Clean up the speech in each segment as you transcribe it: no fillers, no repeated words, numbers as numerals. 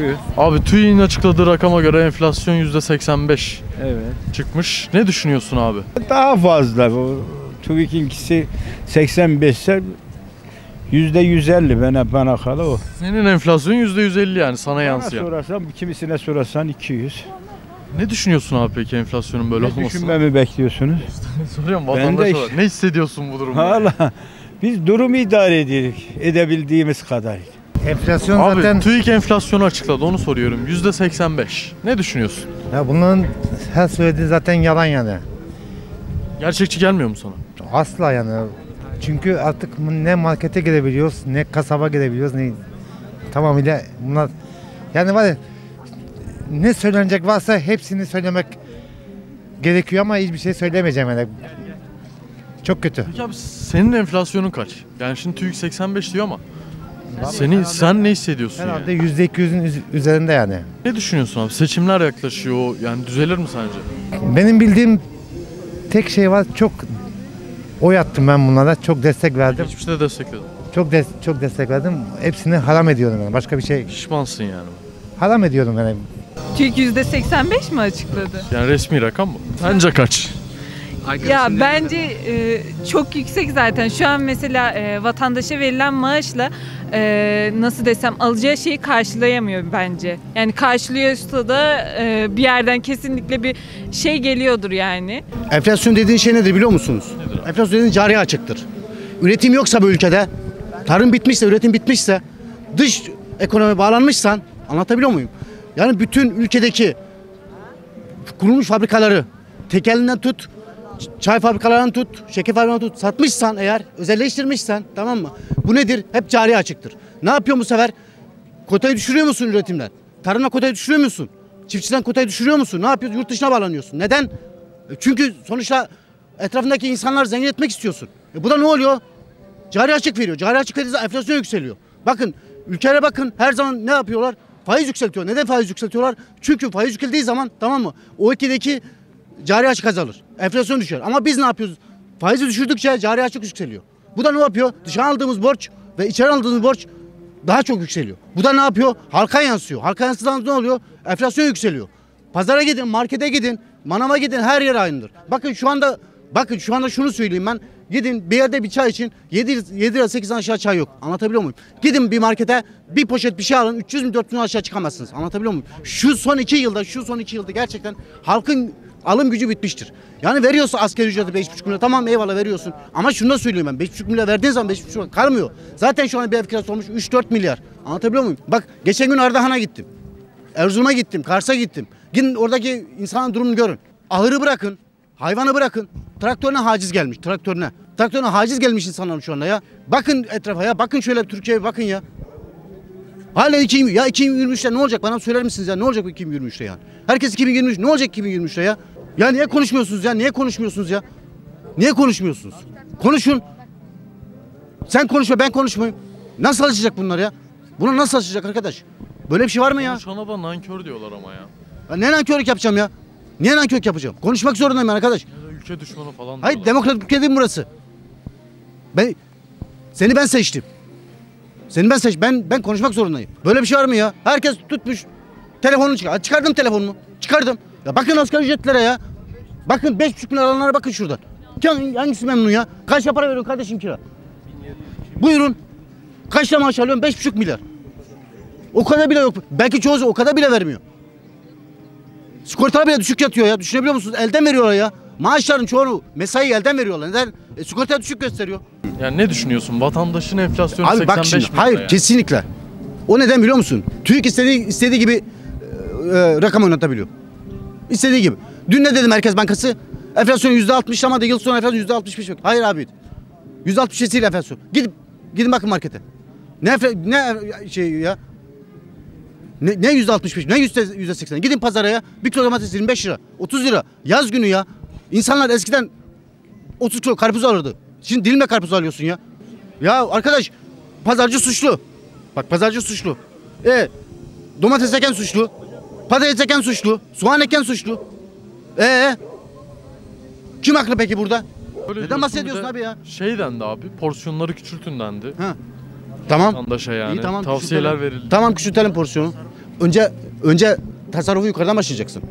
Buyur. Abi TÜİK'in açıkladığı rakama göre enflasyon %85 evet. çıkmış. Ne düşünüyorsun abi? Daha fazla. TÜİK'inkisi 85 ise %150 bana kalı o. Senin enflasyon %150 yani sana yansıyor. Bana sorarsan, kimisine sorarsan 200. Ne düşünüyorsun abi peki enflasyonun böyle olmasını? Ne düşünmemi bekliyorsunuz? Soruyorum vatandaş olarak. Ne hissediyorsun bu durumda? Valla biz durumu idare ediyoruz edebildiğimiz kadar. Enflasyon abi, zaten... TÜİK enflasyonu açıkladı onu soruyorum. %85. Ne düşünüyorsun? Ya bunların her söylediği zaten yalan yani. Gerçekçi gelmiyor mu sana? Asla yani. Çünkü artık ne markete girebiliyoruz, ne kasaba girebiliyoruz, ne tamamıyla bunlar... Yani var ya, ne söylenecek varsa hepsini söylemek gerekiyor ama hiçbir şey söylemeyeceğim yani. Çok kötü. Peki abi senin enflasyonun kaç? Yani şimdi TÜİK 85 diyor ama sen ne hissediyorsun herhalde yani? %200'ün üzerinde yani. Ne düşünüyorsun abi? Seçimler yaklaşıyor, yani düzelir mi sence? Benim bildiğim tek şey var, çok oy attım ben bunlara, çok destek verdim. Hiçbir şey de destekledim. Çok destek verdim, hepsini haram ediyorum yani, başka bir şey. Şişmansın yani. Haram ediyorum yani. TÜİK %85 mi açıkladı? Yani resmi rakam mı? Sence kaç? Ya bence çok yüksek zaten. Şu an mesela vatandaşa verilen maaşla nasıl desem alacağı şeyi karşılayamıyor bence. Yani karşılıyorsa da bir yerden kesinlikle bir şey geliyordur yani. Enflasyon dediğin şey nedir biliyor musunuz? Nedir? Enflasyon dediğin cari açıktır. Üretim yoksa bu ülkede, tarım bitmişse, üretim bitmişse, dış ekonomi bağlanmışsan, anlatabiliyor muyum? Yani bütün ülkedeki kurulmuş fabrikaları, tekelinden tut, çay fabrikalarından tut, şeker fabrikalarından tut, satmışsan eğer, özelleştirmişsen, tamam mı? Bu nedir? Hep cari açıktır. Ne yapıyor bu sefer? Kotayı düşürüyor musun üretimden? Tarımla kotayı düşürüyor musun? Çiftçiden kotayı düşürüyor musun? Ne yapıyorsun? Yurt dışına bağlanıyorsun. Neden? Çünkü sonuçta etrafındaki insanları zengin etmek istiyorsun. Bu da ne oluyor? Cari açık veriyor. Cari açık verince enflasyon yükseliyor. Bakın, ülkelere bakın, her zaman ne yapıyorlar? Faiz yükseltiyor. Neden faiz yükseltiyorlar? Çünkü faiz yükseldiği zaman, tamam mı, o ülkedeki cari açık azalır. Enflasyon düşer. Ama biz ne yapıyoruz? Faizi düşürdükçe cari açık yükseliyor. Bu da ne yapıyor? Dışarı aldığımız borç ve içeri aldığımız borç daha çok yükseliyor. Bu da ne yapıyor? Halka yansıyor. Halka yansıdan ne oluyor? Enflasyon yükseliyor. Pazara gidin, markete gidin, manava gidin, her yer aynıdır. Bakın şu anda şunu söyleyeyim ben. Gidin bir yerde bir çay için 7 lira 8 lira aşağı çay yok. Anlatabiliyor muyum? Gidin bir markete bir poşet bir şey alın, 300 bin 400 bin aşağı çıkamazsınız. Anlatabiliyor muyum? Şu son iki yılda gerçekten halkın alım gücü bitmiştir. Yani veriyorsa asgari ücreti 5,5 milyon, tamam eyvallah veriyorsun. Ama şunu da söyleyeyim ben, 5,5 milyon verdiğin zaman 5,5 milyon kalmıyor. Zaten şu an bir ev kirası olmuş 3-4 milyar. Anlatabiliyor muyum? Bak geçen gün Ardahan'a gittim. Erzurum'a gittim, Kars'a gittim. Gidin oradaki insanın durumunu görün. Ahırı bırakın, hayvanı bırakın. Traktörüne haciz gelmiş, traktörüne. Traktörüne haciz gelmiş insanlar şu anda ya. Bakın etrafa ya, bakın şöyle Türkiye'ye bakın ya. Hala 2023'te ne olacak? Bana söyler misiniz ya? Ne olacak 2023'te yani? Herkes 2023, ne olacak 2023'te ya? Ya niye konuşmuyorsunuz ya? Niye konuşmuyorsunuz ya? Niye konuşmuyorsunuz? Konuşun. Sen konuşma, ben konuşmayayım. Nasıl alışacak bunlar ya? Bunu nasıl alışacak arkadaş? Böyle bir şey var mı ya? Konuşana da nankör diyorlar ama ya. Ya ne nankörlük yapacağım ya? Niye nankörlük yapacağım? Konuşmak zorundayım ben arkadaş. Ülke düşmanı falan. Hayır, demokratik ülke değil mi burası? Seni ben seçtim. Ben konuşmak zorundayım. Böyle bir şey var mı ya? Herkes tutmuş telefonunu çıkar. Çıkardım telefonumu. Çıkardım. Ya bakın asgari ücretlere ya. Bakın 5,5 milyon alanlara bakın şuradan. Hangisi memnun ya? Kaç para veriyorsun kardeşim kira? Buyurun. Kaç maaş alıyorsun? 5,5 milyar. O kadar bile yok. Belki çoğu o kadar bile vermiyor. Sigortalar bile düşük yatıyor ya. Düşünebiliyor musunuz? Elden veriyorlar ya. Maaşların çoğunu, mesai elden veriyorlar. Neden? Sigorta düşük gösteriyor. Yani ne düşünüyorsun? Vatandaşın enflasyonu abi 85 bak şimdi, hayır yani. Kesinlikle. O neden biliyor musun? TÜİK istediği gibi rakam oynatabiliyor. İstediği gibi. Dün ne dedi Merkez Bankası? Enflasyon %60 ama yıl sonu enflasyon %65 yok. Hayır abi. %67 ile enflasyon. Gidin bakın markete. Ne %65, ne %80. Gidin pazara ya. Bir kilo domates 25 lira, 30 lira. Yaz günü ya. İnsanlar eskiden 30 kilo karpuz alırdı. Şimdi dilimle karpuz alıyorsun ya. Ya arkadaş, pazarcı suçlu. Bak pazarcı suçlu. Domates eken suçlu. Patates eken suçlu. Soğan eken suçlu. Kim haklı peki burada? Öyle neden bahsediyorsun abi ya? Şeyden de abi, porsiyonları küçültün dendi. Tamam. Vatandaşa yani. İyi, tamam, tavsiyeler verildi. Tamam, küçültelim porsiyonu. Önce tasarrufu yukarıdan başlayacaksın.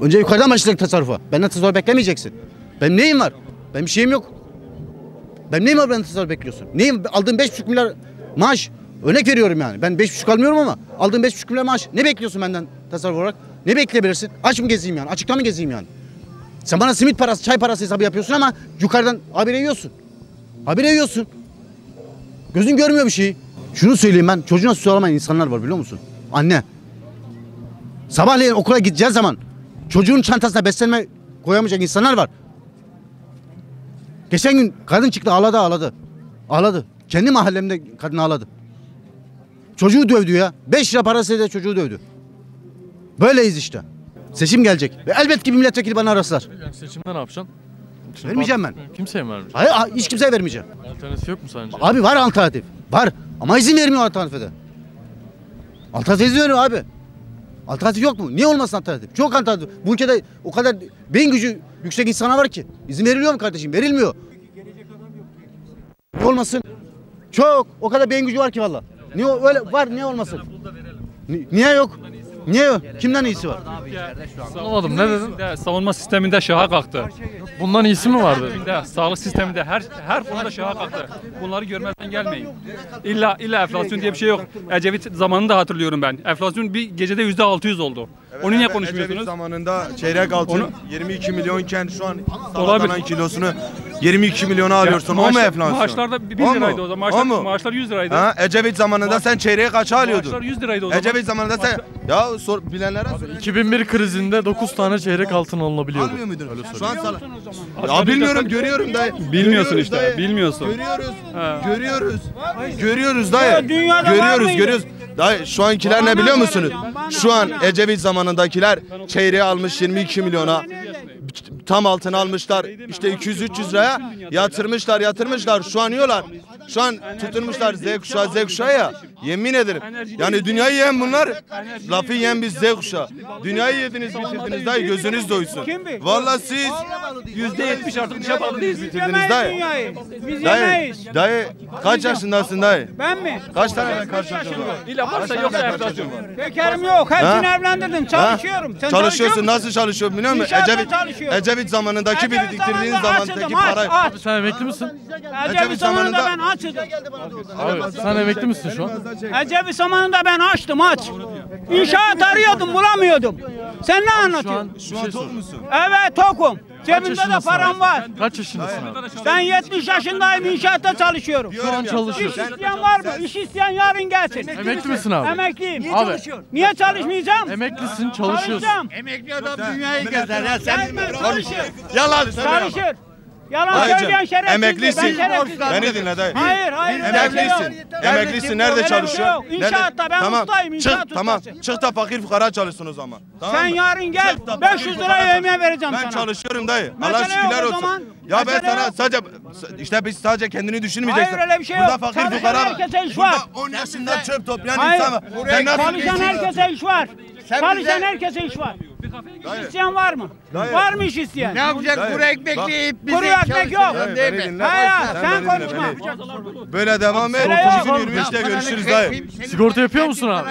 Önce yukarıdan başlayacaksın tasarrufa. Benden tasarruf beklemeyeceksin. Benim neyim var? Benim bir şeyim yok. Benim neyim var, benden tasarruf bekliyorsun? Neyim? Aldığım 5,5 milyar maaş. Örnek veriyorum yani. Ben 5,5 almıyorum ama aldığım 5,5 milyar maaş. Ne bekliyorsun benden tasarruf olarak? Ne bekleyebilirsin? Aç mı gezeyim yani? Açıkta mı gezeyim yani? Sen bana simit parası, çay parası hesabı yapıyorsun ama yukarıdan habire yiyorsun. Habire yiyorsun. Gözün görmüyor bir şeyi. Şunu söyleyeyim, ben çocuğuna süt alamayan insanlar var, biliyor musun? Anne. Sabahleyin okula gideceği zaman çocuğun çantasına beslenme koyamayacak insanlar var. Geçen gün kadın çıktı, ağladı. Ağladı. Kendi mahallemde kadın ağladı. Çocuğu dövdü ya. 5 lira parasıyla çocuğu dövdü. Böyleyiz işte. Seçim gelecek. Ve elbet ki milletvekili bana araslar. Yani seçimde ne yapacaksın? Şimdi vermeyeceğim ben. Kimseye mi vermeyeceğim? Hayır, hiç kimseye vermeyeceğim. Alternatif yok mu sence? Abi var alternatif. Var. Ama izin vermiyor alternatife de. Alternatif izin veriyor abi. Alternatif yok mu? Niye olmasın alternatif? Çok alternatif. Bu ülkede o kadar beyin gücü yüksek insana var ki. İzin veriliyor mu kardeşim? Verilmiyor. Gelecek adam yok. Niye olmasın? Çok. O kadar beyin gücü var ki valla. Niye öyle var? Niye olmasın? Niye yok? Niye yok? Kimden iyisi var? Anlamadım. Ne dedin? De, savunma sisteminde şaha kalktı. Bundan iyisi mi vardı? De, sağlık sisteminde her konuda şaha kalktı. Bunları görmezden gelmeyin. İlla enflasyon diye bir şey yok. Ecevit zamanında hatırlıyorum ben. Enflasyon bir gecede %600 oldu. Onu niye konuşmuyorsunuz? Ecevit zamanında çeyrek altın 22 milyonken şu an salatanın kilosunu 22 milyona alıyorsun. O mu enflasyon? Maaşlarda 1 liraydı o zaman. Maaşlar 100 liraydı. Ha, Ecevit zamanında sen çeyreğe kaça alıyordun? Maaşlar 100 liraydı o zaman. Ecevit zamanında sen... Ya sor, bilenlere sor. 2001 krizinde 9 tane çeyrek altın alınabiliyordu. Almıyor muydun? Şu an sana... Ya bilmiyorum, görüyorum dayı. Bilmiyorsun işte, bilmiyorsun. Görüyoruz dayı. Görüyoruz. Dayı şu ankiler ne biliyor musunuz? Şu an Ecevit zamanındakiler çeyreği almış 22 milyona. Tam altını almışlar işte 200-300 liraya yatırmışlar şu an yiyorlar. Şu an tutunmuşlar Z kuşağı ya, yemin ederim. Yani dünyayı yiyen bunlar, lafı yiyen biz Z kuşağı. Dünyayı yediniz bitirdiniz dayı, gözünüz doysun. Valla siz %70 artık dışa bağlı değiliz, bitirdiniz dayı. Dayı kaç yaşındasın dayı? Ben mi? Kaç tane karşılaştın? İlla varsa yoksa enflasyon. Bekarım yok, hepsini evlendirdim, çalışıyorum. Çalışıyorsun, nasıl çalışıyorsun biliyor musun? Ecevit zamanındaki biriktirdiğiniz zamandaki parayı. Abi sen emekli misin? Ecevit zamanında ben açtım. Abi sen emekli misin şu an? Ecevit zamanında ben açtım aç. İnşaat arıyordum, bulamıyordum. Sen ne anlatıyorsun? Şu an tok musun? Evet tokum. Cebimde de param var. Kaç yaşındasın? Ben 70 yaşındayım, inşaatta çalışıyorum. Şu an çalışıyorsun. İş isteyen var mı? İş isteyen yarın gelsin. Emekli misin abi? Emekliyim. Niye çalışıyorsun? Niye çalışmayacağım? Emeklisin, çalışıyorsun. Emekli adam dünyayı gezer ya sen. Yalan söylüyor. Yalan söyleyen şerefsiz. Emeklisin. Beni dinle dayı. Hayır. Emeklisin. Nerede çalışıyorsun? İnşaatta ben ustayım. Tamam. Çık da fakir fukara çalışsın o zaman. Sen yarın gel. 500 lira yemeğe vereceğim sana. Ben çalışıyorum dayı. Allah şükürler olsun. Ya ben sana sadece işte biz sadece kendini düşünmeyeceksin. Hayır öyle bir şey yok. Burada fakir fukara var. Herkese iş var. 10 yaşından çöp toplayan insan var. Çalışan herkese iş var. Çalışan herkese iş var. İş isteyen var mı? Var mı iş isteyen? Ne yapacak? Kuru ekmek yiyip bizi çalışacak. Kuru ekmek yok. Hayır sen konuşma. Böyle devam et. 23'te görüşürüz dayı. Sigorta yapıyor musun abi?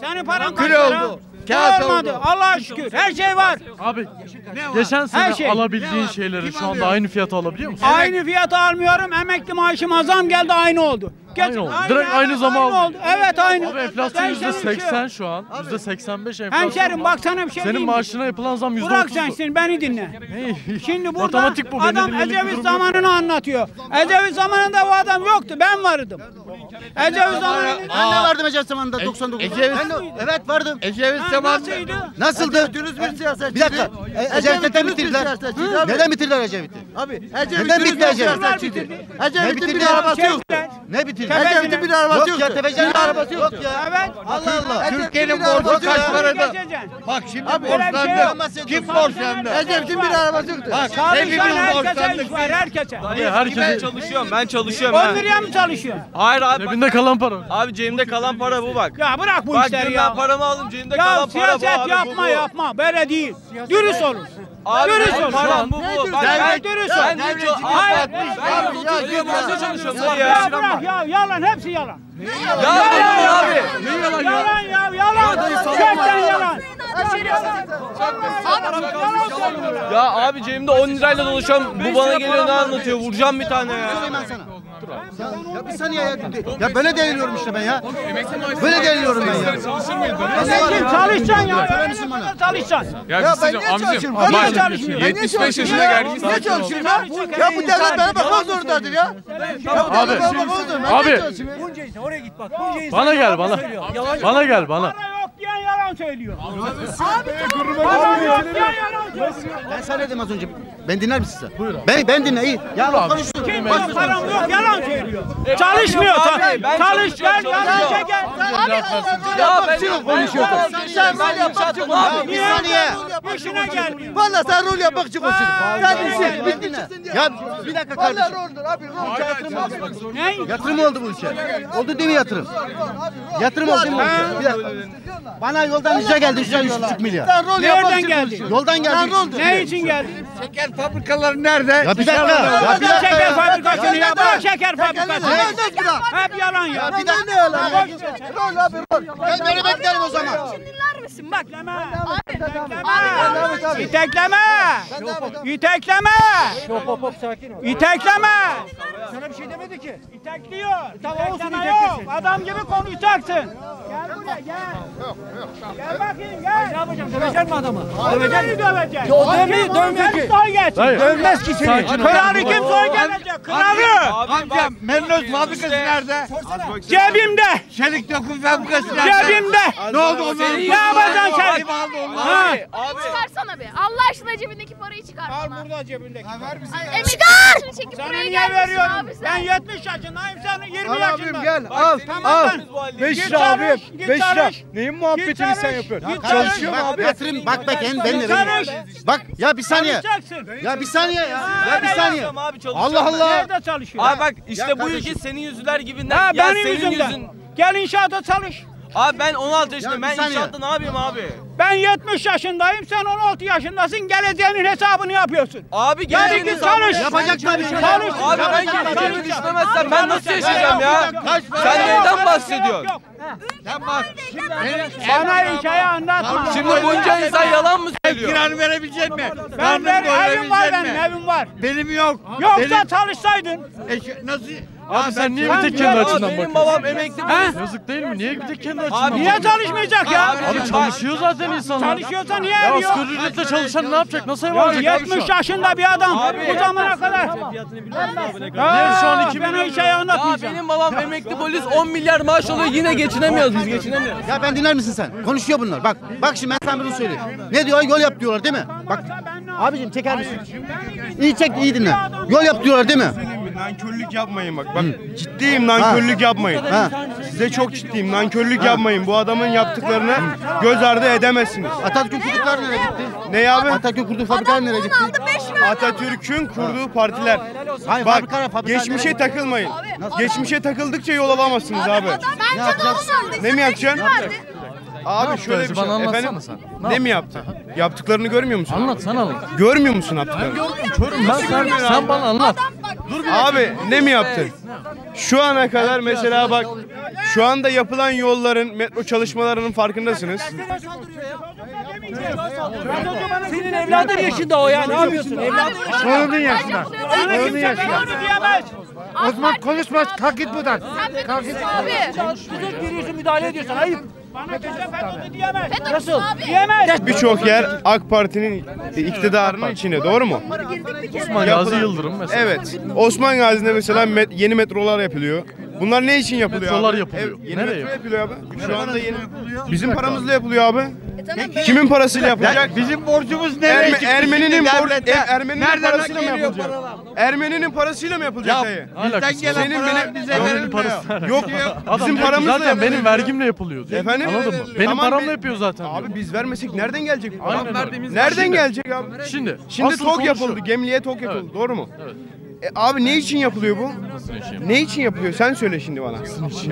Senin paran kaç para? Kağıt olmadı. Allah'a şükür. Her şey var. Abi geçen sene alabildiğin şeyleri şu anda aynı fiyata alabiliyor musun? Aynı fiyata almıyorum. Emekli maaşıma zam geldi, aynı oldu. Direkt aynı zaman. Evet aynı. Abi enflasyon %80 şu an. %85 enflasyon. Hemşerim baksana bir şey diyeyim. Senin maaşına yapılan zam %30. Burak sensin, beni dinle. Şimdi burada adam Ecevit zamanını anlatıyor. Ecevit zamanında bu adam yoktu. Ben vardım. Ecevit zamanında. Ben de vardım Ecevit zamanında 99'da. Evet vardım. Ecevit zamanında. Nasıldı? Bir dakika. Ecevit'i bitirdiler. Neden bitirdiler Ecevit'i? Abi neden bitti Ecevit? Ecevit'in bir arabası yoktu. Ne bitirdi? Ecevit'in bir arabası yoktu. Yok ya, arabası yoktu. Evet. Allah Allah. Türkiye'nin borcu kaç parada? Bak şimdi borçlandı. Kim borçlandı? Ecevit'in bir arabası yoktu. Çalışan herkese iş var, herkese. Herkese çalışıyorum, ben çalışıyorum. 10 liraya mı çalışıyorsun? Hayır abi. Cebinde kalan para. Abi cebimde kalan para bu bak. Ya bırak bu işleri ya. Bak ben paramı aldım, cebimde kalan para bu abi. Ya siyaset yapma. Böyle değil. Dürüst olun. Abi görüyorsun şu an. Ben görüyorsun. Hayır. Ya yalan, hepsi yalan. Yalan abi. Yalan ya, yalan. Gerçekten yalan. Ya abi cebimde 10 lirayla dolaşan bu bana geliyor ne anlatıyor? Vuracağım bir tane ya. Ya bir saniye ya. Ya böyle deliriyorum işte ben ya. Böyle deliriyorum ben ya. Çalışacaksın ya. Çalışacaksın. Ya ben niye çalışırım? Ben çalışmıyorum. 75 yaşına geldim. Niye çalışırım ya? Ya bu devlet bana bakmak zorundadır ya. Abi. Abi. Bunca insan oraya git bak. Bana gel bana. Bana gel bana. Diyen yalan söylüyor. Abi ben sana dedim az önce. Ben dinler misin sen? Buyur abi. Ben dinle iyi. Yalan konuştun. Bak param yok, yalan söylüyor. Çalışmıyor. Çalış gel yalan çeker. Abi konuşuyor. Sen rol yapakçı konuşuyorsun. Niye? Boşuna gelmiyor. Vallahi sen rol yapakçı konuşuyorsun. Sen bir dinle. Ya bir dakika kardeşim. Vallahi roldur abi. Rol yatırım. Ne? Yatırım oldu bu işe. Oldu değil mi yatırım? Yatırım oldu mu? Bir dakika. Bana yoldan rica geldi, rica 3,5 milyar. Nereden geldi? Yoldan geldi. Ne için geldi? Şeker fabrikaları nerede? Ya bir dakika. Şeker fabrikasını ya. Bırak şeker fabrikasını. Hep yalan ya. Bir dakika. Rol abi rol. Ben beni beklerim o zaman. Şimdiler misin? Bak. Abi. İtekleme. İtekleme. Hop sakin ol. İtekleme. Sana bir şey demedi ki. İtekliyor. Tamam olsun iteklesin. Adam gibi konuşacaksın. Gel buraya gel. Yok. Gel bakayım gel. Ne yapacağım? Dövecek mi adamı? Dövecek. O dövmez ki. Dövmez ki seni. Kralı kim soy gelecek? Kralı. Amcam Menloz fabrikası nerede? Cebimde. Çelik Döküm fabrikası nerede? Cebimde. Ne oldu onların? Ne yapacaksın sen? Abi. Çıkarsana be. Allah aşkına cebindeki parayı çıkar. Al burada cebindeki. Çıkar. Sana niye veriyorum? Ben 70 yaşındayım. Sen 20 yaşındayım. Abim gel. Al. 5 lira abim. 5 lira. Neyin muhabbetini sen yapıyorsun? Çalışıyor mu abi? Yatırım bak ben de. Bak ya bir saniye. Ya bir saniye ya. Ya bir saniye. Allah Allah. Nerede çalışıyorsun? Abi bak işte bu ülke senin yüzüler gibi. Ha benim yüzümden. Gel inşaata çalış. Abi ben 16 yaşındayım. Ben inşaatta ne yapayım abi? Ben 70 yaşındayım. Sen 16 yaşındasın. Geleceğinin hesabını yapıyorsun. Abi geleceğinin çalış. Yapacak tabii. Çalış. Abi ben geleceğimi düşünmezsem ben nasıl yaşayacağım ya? Sen neyden bahsediyorsun? Sen bak. Bana hikaye anlatma. Şimdi bunca insan yalan mı söylüyor? Kiranı verebilecek mi? Ben evim var benim. Evim var. Benim yok. Yoksa çalışsaydın. Nasıl? Abi sen niye bir tek kendi açından bakıyorsun? Benim babam emekli. Yazık değil mi? Niye bir tek kendi açından bakıyorsun? Niye çalışmayacak ya? Abi çalışıyor zaten insanlar. Çalışıyorsa niye eriyor? Ya asgari ücretle çalışan ne yapacak? Nasıl ev alacak? 70 yaşında bir adam bu zamana kadar. Ne şu an 2000 lira? Benim babam emekli polis 10 milyar maaş alıyor. Yine geçinemiyoruz biz geçinemiyoruz. Ya ben dinler misin sen? Konuşuyor bunlar. Bak şimdi ben sana bunu söyleyeyim. Ne diyor? Yol yap diyorlar değil mi? Bak abicim çeker misin? İyi çek iyi dinle. Yol yap diyorlar değil mi? Nankörlük yapmayın bak. Bak ciddiyim nankörlük yapmayın. Size çok ciddiyim nankörlük yapmayın. Bu adamın yaptıklarını göz ardı edemezsiniz. Atatürk'ün kurdukları nereye gitti? Ne abi? Atatürk'ün kurduğu fabrikalar nereye gitti? Atatürk'ün kurduğu partiler. Hayır, bak fabrikaya geçmişe takılmayın. Abi, geçmişe takıldıkça yol alamazsınız abi. Ne mi yapacaksın? Abi şöyle bir şey. Efendim ne mi yaptı? Yaptıklarını görmüyor musun? Anlat sen anlat. Görmüyor musun yaptıklarını? Görmüyorum. Sen bana anlat. Abi ne mi yaptın? Şu ana kadar mesela bak şu anda yapılan yolların metro çalışmalarının farkındasınız. Senin evladın yaşında o yani ne yapıyorsun? Oğlunun yaşında. Oğlunun yaşında. Osman konuşma kalk git buradan. Kalk git abi. Kızık giriyorsun müdahale ediyorsun ayıp. Bana köşe FETÖ'dü diyemez. Nasıl? Diyemez. Birçok yer AK Parti'nin iktidarının içinde doğru mu? Osman Gazi Yıldırım mesela. Evet. Osman Gazi'de mesela yeni metrolar yapılıyor. Bunlar ne için yapılıyor? Metrolar yapılıyor. Yeni metro yapılıyor abi. Şu anda yeni bizim paramızla yapılıyor abi. Kimin parasıyla yapılacak? Bizim borcumuz nereye çıktı? Ermeninin parasıyla mı yapılacak? Ermeninin parasıyla mı yapılacak? Bizden gelen para bize verilmiyor. Yok bizim paramızla zaten benim vergimle yapılıyordu. Efendim? Benim paramla yapıyor zaten. Abi biz vermesek nereden gelecek? Nereden gelecek abi? Şimdi TOGG yapıldı. Gemliğe TOGG yapıldı. Doğru mu? Evet. Abi ne için yapılıyor bu? Ne için yapılıyor? Sen söyle şimdi bana.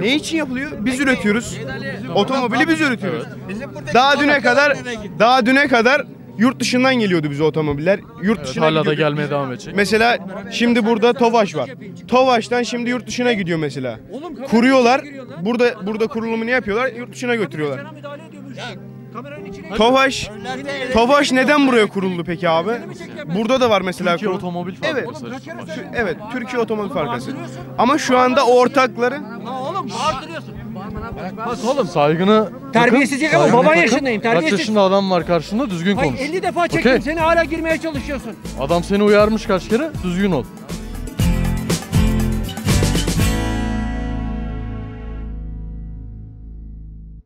Ne için yapılıyor? Biz üretiyoruz. Otomobili biz üretiyoruz. Daha düne kadar Yurt dışından geliyordu bize otomobiller. Yurt evet, dışına hala da gelmeye devam edecek. Mesela şimdi burada Tofaş var. Tofaş'tan şimdi yurt dışına gidiyor mesela. Kuruyorlar. Burada kurulumunu yapıyorlar. Yurt dışına götürüyorlar. Tofaş neden buraya kuruldu peki abi? Burada da var mesela. Türkiye Otomobil Fabrikası. Evet, Türkiye Otomobil Fabrikası. Ama şu anda ortakları... Oğlum bağırtırıyorsun. Bak oğlum, saygını terbiyesizlik ama baban yaşındayım. Terbiyesiz. Kaç yaşında adam var karşında, düzgün konuş. 50 defa çektim, okay. Seni hala girmeye çalışıyorsun. Adam seni uyarmış kaç kere, düzgün ol.